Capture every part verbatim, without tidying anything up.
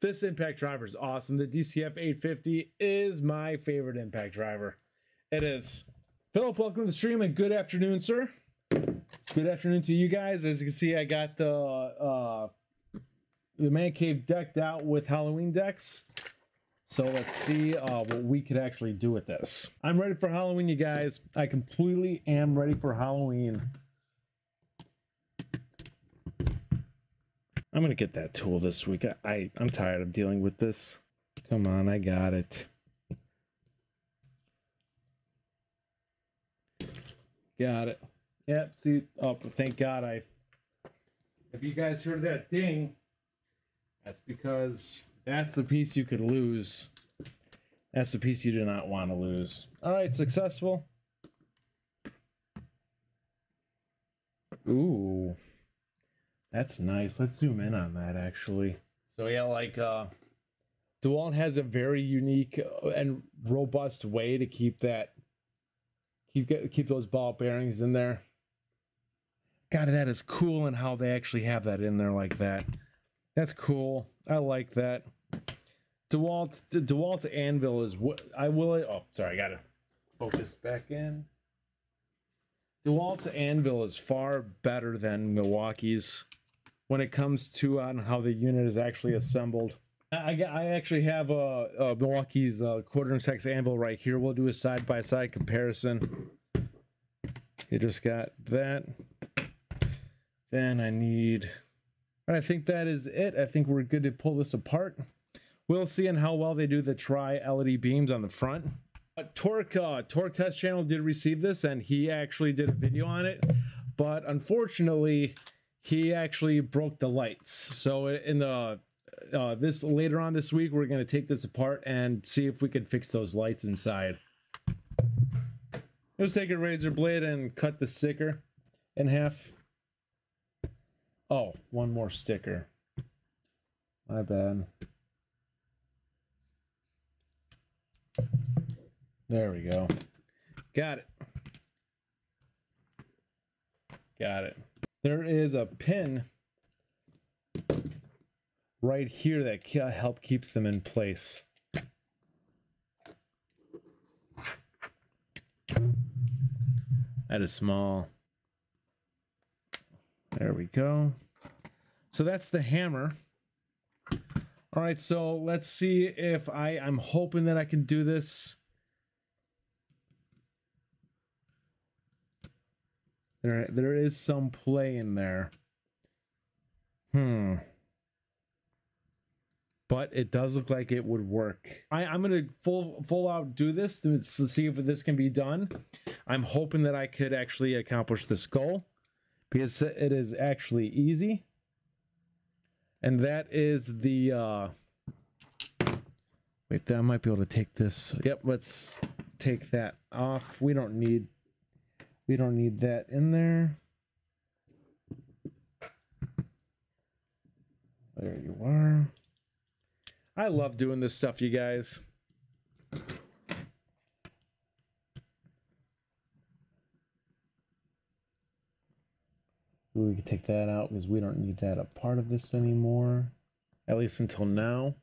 This impact driver is awesome. The D C F eight fifty is my favorite impact driver. It is. Philip, welcome to the stream and good afternoon, sir. Good afternoon to you guys. As you can see, I got the uh, the man cave decked out with Halloween decks. So let's see uh, what we could actually do with this. I'm ready for Halloween, you guys. I completely am ready for Halloween. I'm gonna get that tool this week. I, I I'm tired of dealing with this. Come on, I got it. Got it. Yep. See. Oh, thank God. I. If you guys heard that ding, that's because that's the piece you could lose. That's the piece you do not want to lose. All right, successful. Ooh. That's nice. Let's zoom in on that, actually. So yeah, like uh, DeWalt has a very unique and robust way to keep that, keep keep those ball bearings in there. God, that is cool, and how they actually have that in there like that. That's cool. I like that. DeWalt, DeWalt's anvil is what I will. Oh, sorry, I gotta focus back in. DeWalt's anvil is far better than Milwaukee's when it comes to on how the unit is actually assembled. I, I actually have a, a Milwaukee's uh, quarter-inch hex anvil right here. We'll do a side-by-side comparison. You just got that. Then I need... And I think that is it. I think we're good to pull this apart. We'll see in how well they do the tri-L E D beams on the front. Uh, Torque, uh, Torque Test Channel did receive this, and he actually did a video on it. But unfortunately, he actually broke the lights. So in the... Uh, this later on this week, we're going to take this apart and see if we can fix those lights inside. Let's take a razor blade and cut the sticker in half. Oh, one more sticker. My bad. There we go. Got it. Got it. There is a pin right here that help keeps them in place. That is small. There we go. So that's the hammer. All right, so let's see if I, I'm hoping that I can do this. There, there is some play in there. Hmm. But it does look like it would work. I, I'm gonna full full out do this to see if this can be done. I'm hoping that I could actually accomplish this goal because it is actually easy. And that is the, uh, wait, I might be able to take this. Yep, let's take that off. We don't need, we don't need that in there. There you are. I love doing this stuff, you guys. We can take that out because we don't need that a part of this anymore. At least until now.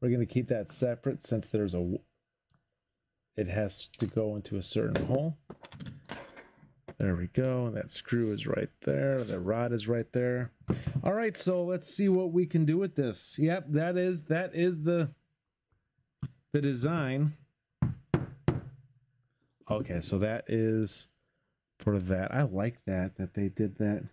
We're gonna keep that separate since there's a, it has to go into a certain hole. There we go, and that screw is right there. The rod is right there. All right, so let's see what we can do with this. Yep, that is that is the the design. Okay, so that is for that. I like that that they did that.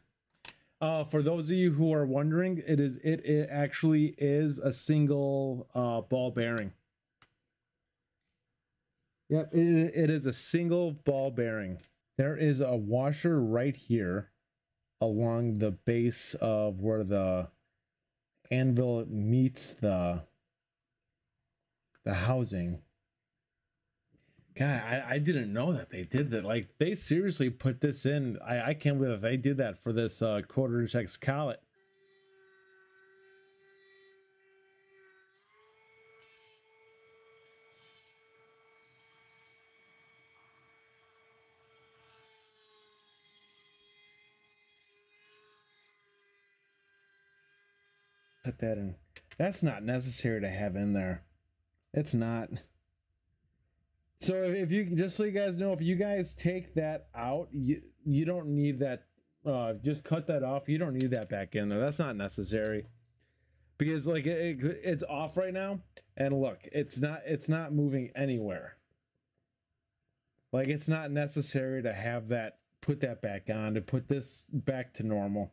Uh, for those of you who are wondering, it is it it actually is a single uh, ball bearing. Yep, it it is a single ball bearing. There is a washer right here along the base of where the anvil meets the the housing. God, I, I didn't know that they did that. Like, they seriously put this in. I, I can't believe they did that for this uh, quarter-inch hex collet. put that in. That's not necessary to have in there. It's not. So if you, just so you guys know, if you guys take that out, you, you don't need that. Uh, just cut that off. You don't need that back in there. That's not necessary. Because like it, it, it's off right now, and look, it's not it's not moving anywhere. Like it's not necessary to have that, put that back on, to put this back to normal.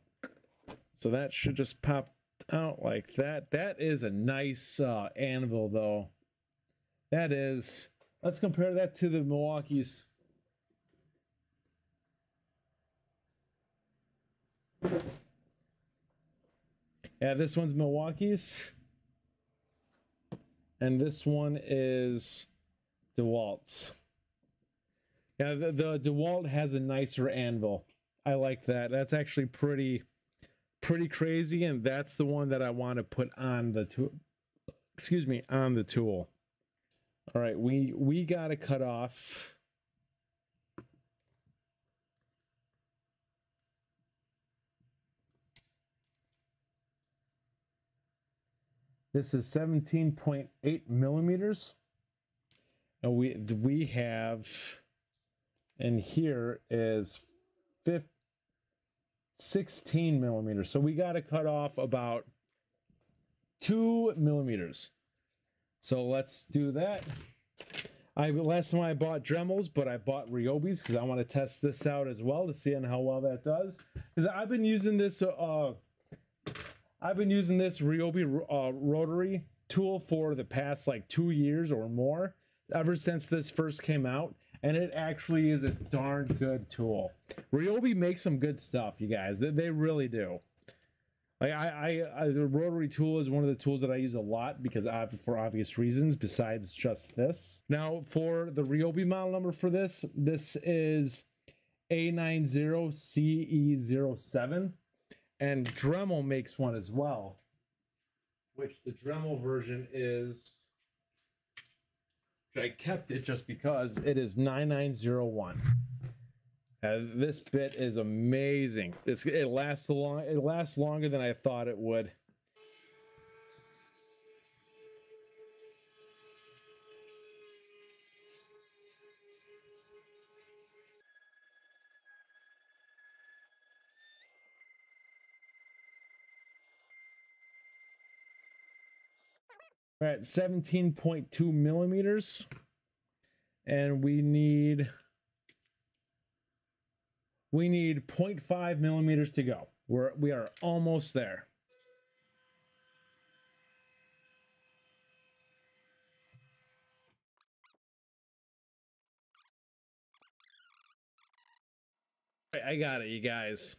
So that should just pop out like that. That is a nice uh, anvil though. That is, let's compare that to the Milwaukee's. Yeah, this one's Milwaukee's, and this one is DeWalt's. Yeah, the, the DeWalt has a nicer anvil. I like that. That's actually pretty, pretty crazy, and that's the one that I want to put on the tool. Excuse me, on the tool. All right, we we got to cut off. This is seventeen point eight millimeters, and we we have, and here is fifteen, sixteen millimeters. So we got to cut off about two millimeters. So let's do that. I last time I bought Dremels, but I bought Ryobis because I want to test this out as well to see on how well that does. Because I've been using this. Uh, I've been using this Ryobi uh, rotary tool for the past like two years or more, ever since this first came out, and it actually is a darn good tool. Ryobi makes some good stuff, you guys. They, they really do. Like I, I, I, the rotary tool is one of the tools that I use a lot because I, for obvious reasons, besides just this. Now for the Ryobi model number for this, this is A nine zero C E zero seven. And Dremel makes one as well, which the Dremel version is, which I kept it just because it is nine nine zero one. Uh, this bit is amazing. It's, it lasts long. It lasts longer than I thought it would. All right, seventeen point two millimeters, and we need we need zero point five millimeters to go. We're we are almost there. All right, I got it, you guys.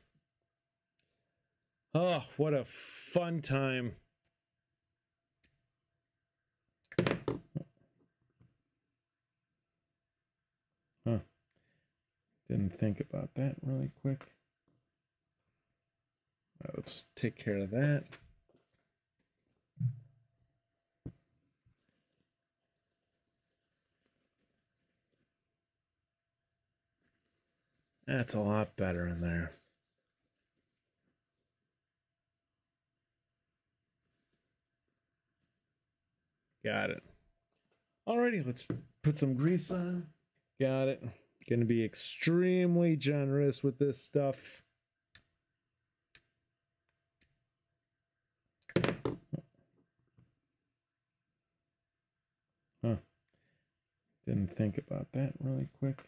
Oh, what a fun time. Huh. Didn't think about that really quick. Right, let's take care of that. That's a lot better in there. Got it. Alrighty, let's put some grease on. Got it. Gonna be extremely generous with this stuff. Huh. Didn't think about that really quick.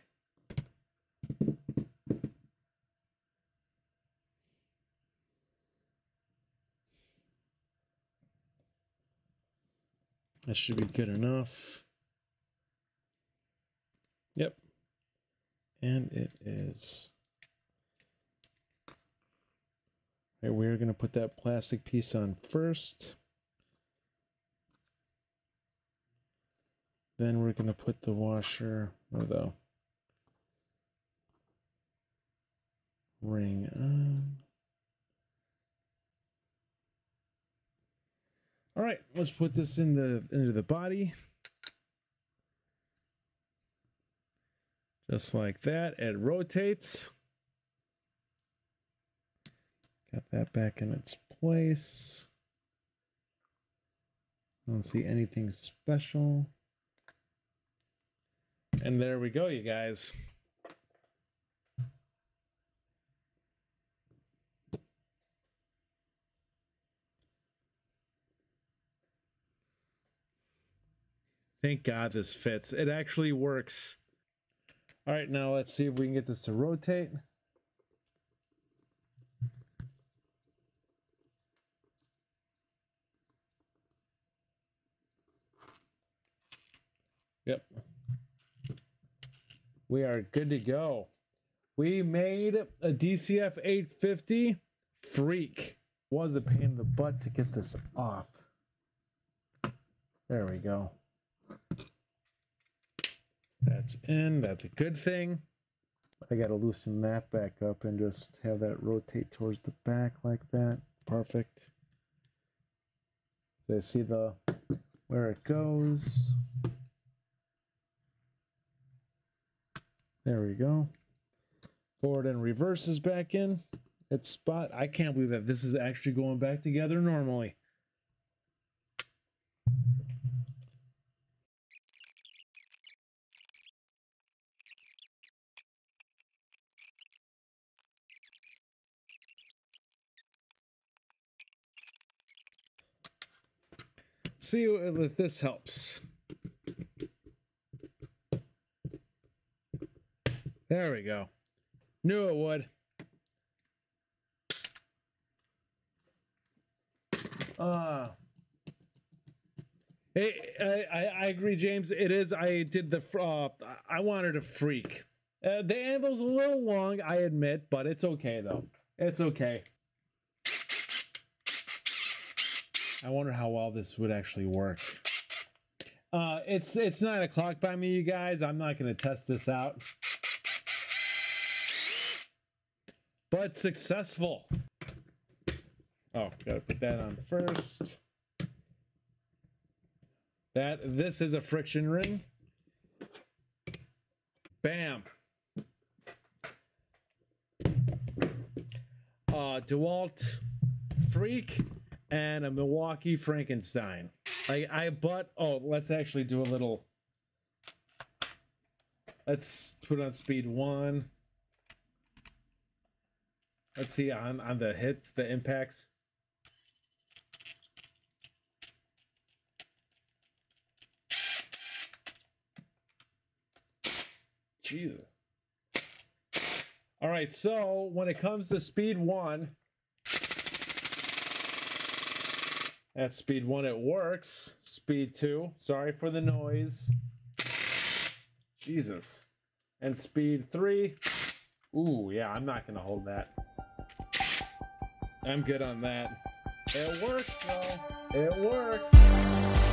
That should be good enough. Yep, and it is. All right, we're going to put that plastic piece on first. Then we're going to put the washer or the ring on. All right, let's put this in the, into the body. Just like that, it rotates. Got that back in its place. I don't see anything special. And there we go, you guys. Thank God this fits. It actually works. All right, now let's see if we can get this to rotate. Yep. We are good to go. We made a D C F eight fifty freak. Was a pain in the butt to get this off. There we go. That's in. That's a good thing. I got to loosen that back up and just have that rotate towards the back like that. Perfect. So you see the where it goes. There we go. Forward and reverse is back in. It's spot. I can't believe that this is actually going back together normally. See if this helps. There we go. Knew it would. Uh, it, I, I, I agree, James. It is. I did the, uh, I wanted a freak. Uh, the anvil's a little long, I admit, but it's okay, though. It's okay. I wonder how well this would actually work. Uh, it's it's nine o'clock by me, you guys. I'm not going to test this out. But successful. Oh, gotta put that on first. That this is a friction ring. Bam. Uh, DeWalt freak and a Milwaukee Frankenstein. I I but oh, let's actually do a little. Let's put on speed one. Let's see on, on the hits, the impacts. Jesus. All right, so when it comes to speed one, at speed one it works. Speed two, sorry for the noise. Jesus. And speed three, ooh, yeah, I'm not gonna hold that. I'm good on that. It works, though. It works.